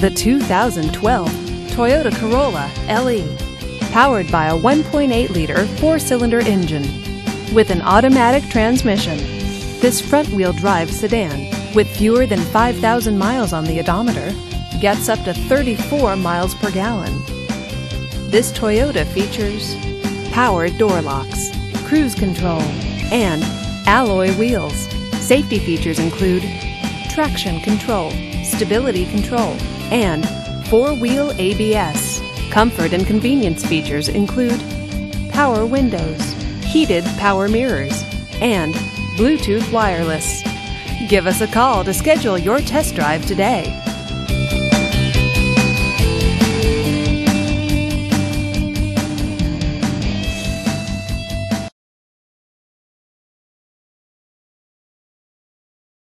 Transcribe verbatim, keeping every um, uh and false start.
The two thousand twelve Toyota Corolla L E, powered by a one point eight liter four-cylinder engine with an automatic transmission. This front-wheel drive sedan, with fewer than five thousand miles on the odometer, gets up to thirty-four miles per gallon. This Toyota features power door locks, cruise control, and alloy wheels. Safety features include traction control, stability control, and four-wheel A B S. Comfort and convenience features include power windows, heated power mirrors, and Bluetooth wireless. Give us a call to schedule your test drive today.